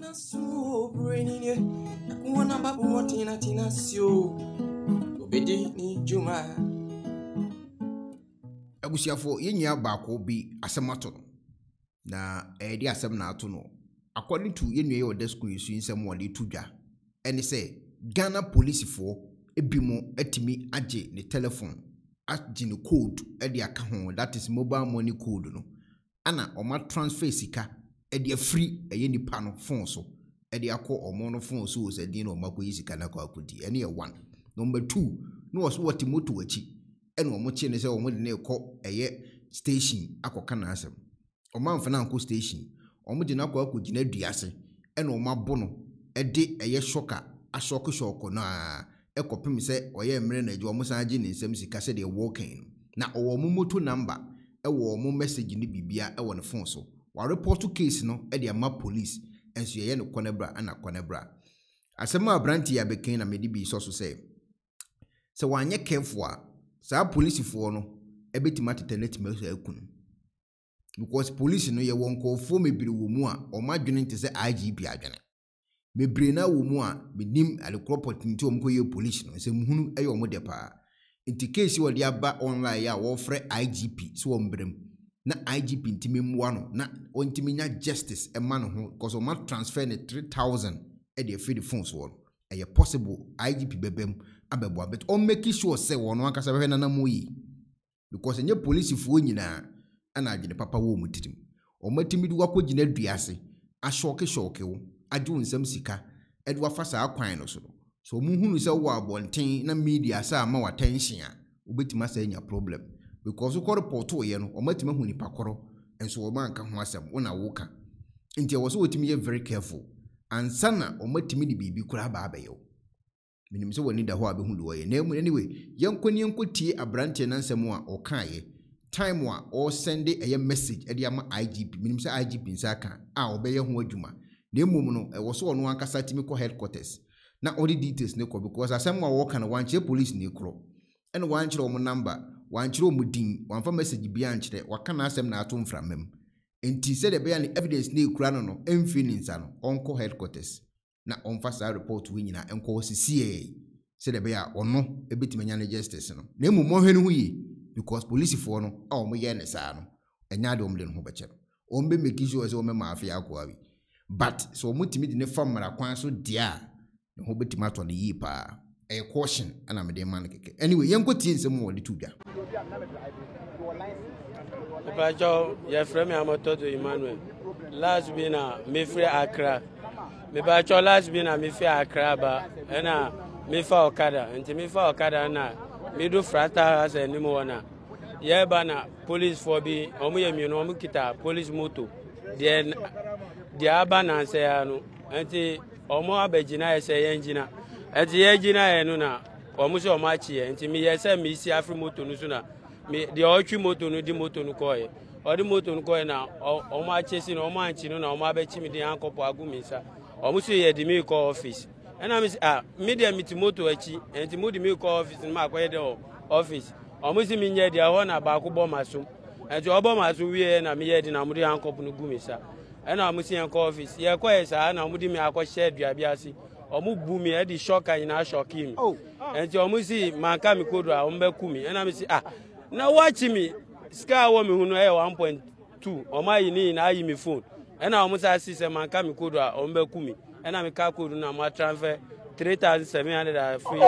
na so brainy one about wanting at inacio obedi ni juma abusiafo yenya baako bi asemato na edi asem na ato no according to yenwe your desk issue nsem wale tudwa ene say Ghana police for ebimo etimi aje ne telephone aje ne code edi aka ho that is mobile money code no ana oma transfer sika edi free eye nipa no phone so edi akọ omo no phone so se din no makọ sika na akọ akudi ene 1 number 2 no was what moto wachi ene omo chi ne se omo de ne kọ eye station akọka na asem omanfa na akọ station omo de na akọ akudi na duase ene oma bono edi eye shocker ashoko shoko na ekopim se oye mre na eji omo san ji ne nsem sika se de walking na owo moto number ewo omo message ni bibia ewo ne phone so wa report case no e de ma police enso ye no konebra ana konebra asema abranti ya beken na medibi so so say se wanye careful a sa police fo no e betima tetenet me so ekun because police no ye won ko fo mebiri wo mu a o ma dwene nte se IGP adwene mebiri na wo mu a benim alekropot nti o mko ye police no se muhunu e yo mo de pa nti case wo de aba online ya wo frɛ IGP so wo mbrem na IGP ntimi muano na ontiminya justice e man ho because o ma transfer ne 3000 e dey free the funds won e ye possible IGP bebem abebo abet o make sure say won wan kasa be na moyi because enye police fu nyina ana agye papa wo mutitim o matimi du akogina duase ashoke shoke wo adu nsam sika e du afa saa kwan no so so mu hunu say wo abonten na media saa ma attention a obetima say nya problem because we call report to ye no o matima hu nipa koro enso o man ka ho asem wona wo ka nti wo so otimi ye very careful ansa na o matimi ni bibi kura ba abayo minim so woni da ho abe hu do ye na mu anyway yenkoni enkotie abrante na nsem a o kan ye time wa o send a message e dia ma IGP minim so IGP nsa ka a o be ye ho adwuma na emum no e wo so ono ankasa timi ko headquarters na all the details ne ko because asem wa wo ka na wanche police ne kro ene wanche o mo number wanchiro mudin wanfa message bia anchire waka na asem na atom from mem enti said the bear evidence ni kura no no enfinisa no onko headquarters na onfa sa report we nyina enko sisiye said the bear ono ebitimanya na justice no na emu mo hwenu huyi because police for no a omo ye ne sa no enya de omle no ho beche o mbe make sure say o me mafia akwawi but so mutimi de ne famara kwan so dia ne ho betima to ne yi pa a caution and I'm a demon. Anyway, young could see some more little. Your friend, I'm a total Emmanuel. Last been a me free Accra. Me by your last been a me free Accra, and a me for Okada, and to me for Okada, and a me do frata as a Nimona. Yabana, police for be, Omi, Munomukita, police moto. Then the Abana say, and the Omo Abegina say, Engina. At the Egina Enuna, or Muso Machi, and to me, yes, I miss Afrimotun, the Ochimotun, the Motunukoi, or the Motunukoi now, or my chasing or my chino, or my betchim, the uncle Pagumisa, or Musu the milk office. And I miss a medium mitimotochi, and to move the milk office in my quedo office, or Musiminia, the Ahona Bakubomasum, and to Obomasu, and I made in Amudi uncle Pugumisa, and I must see uncle office, Yaquesa, and Amudi Mako shared Yabiasi. Omu bumi edi shoka ina shock him. And your musi manka mi kodwa ombe kumi. And I say, ah, now watch me. Scar woman who know 1.2. Or my knee and I me phone. And I almost assist a manka mi kodwa ombe kumi. And I'm a kakudu na my transfer 3,700 free.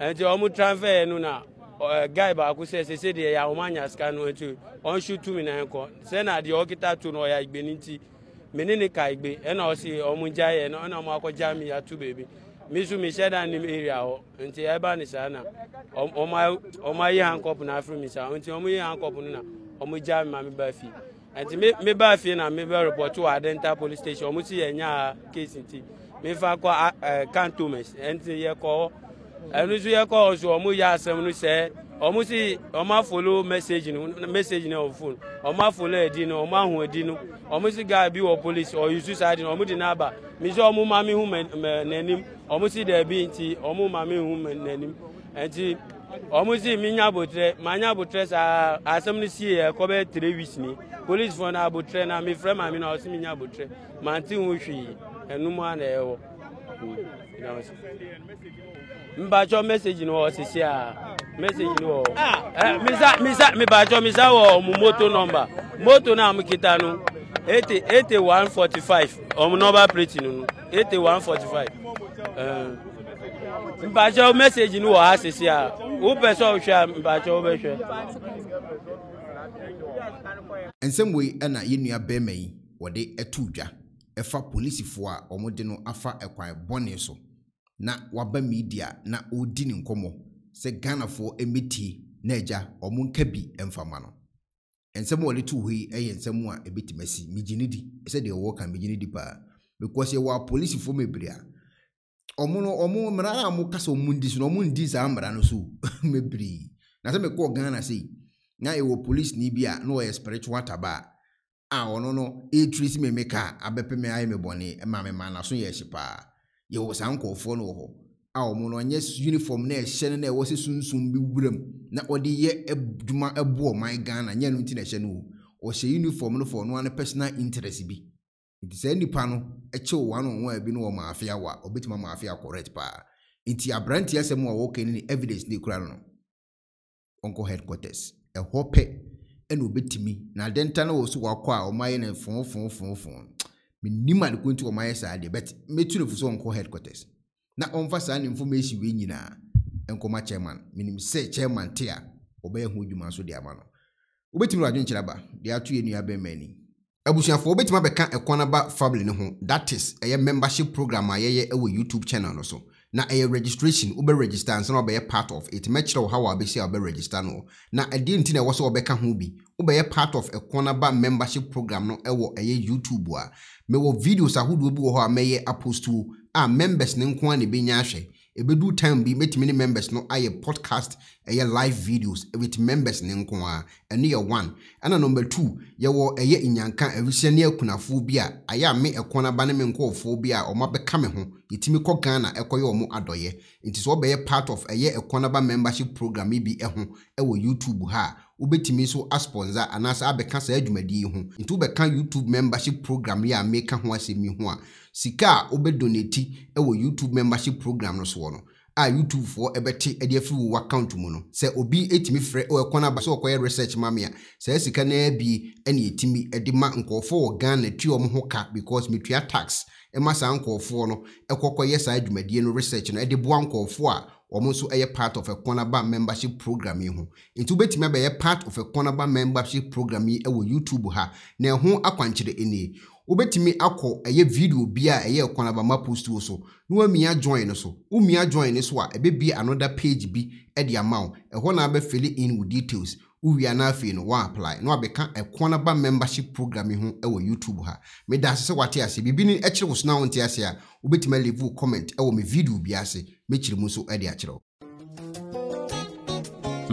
And your mu transfer nuna guy back who says, say the Yamania scan went to on shoot 2 minutes. Send at the Okita to know I beniti. Menene kaigbe ena o si omunjaye na ona mo akoja mi atu baby misu mi sheda ni area o nti e ba ni sana o ma yi hankop na afro mi sa nti o mu yi hankop na o mu ja mi ma mi ba fi nti me ba fi na me ba report to Adenta police station o mu si enya case nti me fa ko cantonment nti ye ko enu su ye ko so o mu ya asem nu se o mu si o ma follow message ni on phone o ma follow edi no o ma hu edi no omusi guy be or police or you suicide in omudi naba me so omu mami hu nanim omusi there be nti omu mami hu nanim nti Omuzi minya botre, manya botre sa asemni si kobe 3 weeks ni. Police phone na botre na mi friend ami na osi minya botre. Manti unshi enuma na ewo. Mbacho message no osisi a message no. Ah, misa mi bacho misa wo mu moto number. Moto na mkita no 88145. Omu number plate no 88145. Mbacho message no osisi a. Who person share Mbacho be share. And some way ana yenua be mai wo de etudwa. Efa police foa omode no afa ekwan bone so na waba media na odi ni nkomo se Ghana fo emeti na eja omunka bi emfama no ensem wole tuhi ensem a ebeti mesi mijinidi se de wo kan mijinidi pa because wa police fo mebria omuno omu mrara amuka so mundi so omundi za amra no so mebri na se me ko Ghana sei na e wo police ni bia no e spiritual taba a ono no e treat me meka abepe me aye me boni e ma me ma na so ye shipa ye wo sankofo no ho a omo no nye uniform na e hye na e wo se sunsun bi wuram na odi ye aduma ebo o my Ghana nya no nti na hye no o hye uniform no for no an personal interest bi nti se nipa no e che o wanu won abi no o ma afia wa obetima ma afia correct pa nti abranti asem wo ke ni evidence ni kura no onko headquarters e hope eno betimi na denta na osu akwa omaye na fon minima de kuntu omaye sa de bet metu fuso onko headquarters na onfa sa na information we nyina enkoma chairman minim se chairman tia obaye hu djuma so de amano obetimi radun chiraba de atu enu abemani abusuafo obetima beka ekwana ba family ne ho that is a membership program ayeye ewo YouTube channel no so na a registration ube register and so be a part of it matchro how I be say ube register no na a din tin e wo so obeka ho bi ube a part of a corner ba membership program no ewo eye YouTube wa me wo videos ahodo bi wo ho ameye apostu a members ne nko an be nya hwe e be do time bi metimi ne members no aye podcast eye live videos with members ne nko a eno ye 1 ana number 2 ye wo eye inyanka awise ne akunafo bi a aya me ekona ba ne me nko ofo bi a o ma beka me ho yitimi ko Ghana ekoye o mu adoye it is obey part of eye ekona ba membership program bi eho ewo YouTube ha ubetimi so asponsor anasa abeka sa adwumadi ho ntu beka YouTube membership program ya meka ho asemi ho a sika obedonate ewo YouTube membership program no so no a YouTube for ebeti ediafu account mu no se obi etimi frɛ o ekona ba so okoye research mamia se sika na bi ene etimi edima nkɔfo wo Ghana tuom ho ka because metua tax emasa nkɔfo no ekokoye sa adwumadi no research no edebo nkɔfo a omunso eye part of a cornerback membership program ho into betime be part of a cornerback membership program e wo YouTube ha na ho akwankyere eni obetimi akọ eye video bia eye cornerback ma post wo so no amia join no so umia join no so a ebe bi another page bi e de amount e ho na be fill in with details uwia na afi no wa apply no abeka a cornerback membership program ho e wo YouTube ha me da se wate ase bibini e kire wo so na won ti ase a obetimi leave comment e wo me video bi ase Musu Edia Chiro.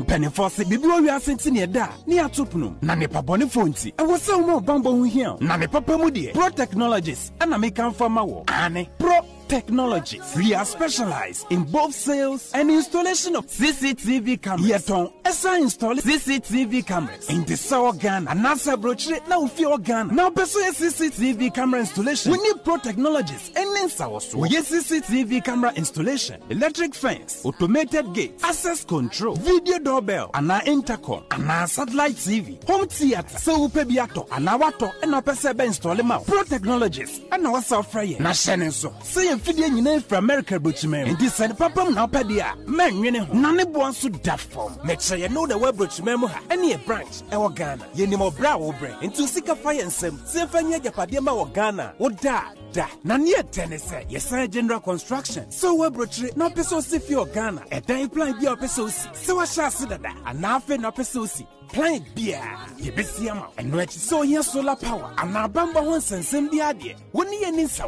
Pennyforce, Biblia Sentineda, near Tupnum, Nani Pabonifonti, and was so more bamboo here, Nani Papa Mudi, Pro Technologies, and American Farmer, Anne Pro Technologies. We are specialized in both sales and installation of CCTV cameras. Yet on ESA install CCTV cameras in the Sour Ghana, and NASA brochure now fear Ghana. Now, pursue CCTV camera installation. We need Pro Technologies and Lensa also. We need CCTV camera installation, electric fence, automated gate, access control, video doorbell, and our intercom, and our satellite TV, home theater, so we pay biato, and our water, and our PCB install out. Pro Technologies, and our software, National so. Fidian from America, but you may decide Papa Napadia, man, you know, none wants to that form. Make sure you know the web, but you remember any branch, our Ghana, you need more brow brain into Sika Fire and Sam, Sefania Japadema or Ghana, or da, da, Nanya Tennessee, yes, general construction. So web, but you know, Pesosi for Ghana, and then apply your Pesosi, so I shall see that, and now for Napesosi. planet beer, ye besiama, and which so here solar power, and our bamba once and send the idea. When ye need so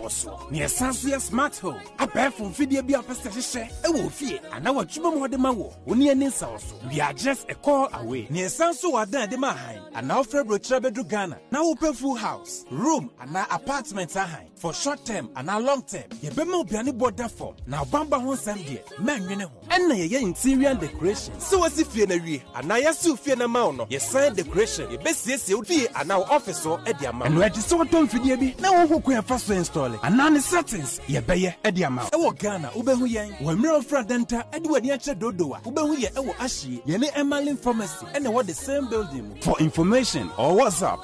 near Sansuya smart home, a pair from Fidia be a pesticide, a wolf, and our chuma more than mawo, when ye need so. We are just a call away near Sansu are there, the Mahan, and our February Trebedru Ghana, now open full house, room, and our apartments are high for short term and our long term. Ye bemo be any border form, now bamba once and dear, man, you know, and ye interior decoration. So as if ye and I assume na mauno ye sign decoration ye best yes you be and now officer at the amount and we just want to video be now who can first install it and now the settings ye beye at the amount ewo Ghana ubehu yen we mirror fra denta edwa ni ache dodoa ubehu ye ewo ashi ye ne Emerlin Pharmacy and what the same building. For information or WhatsApp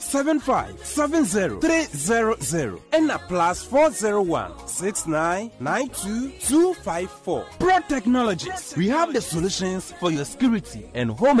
401-7570-300 and a plus 401-6992-254. Pro Technologies, we have the solutions for your security and home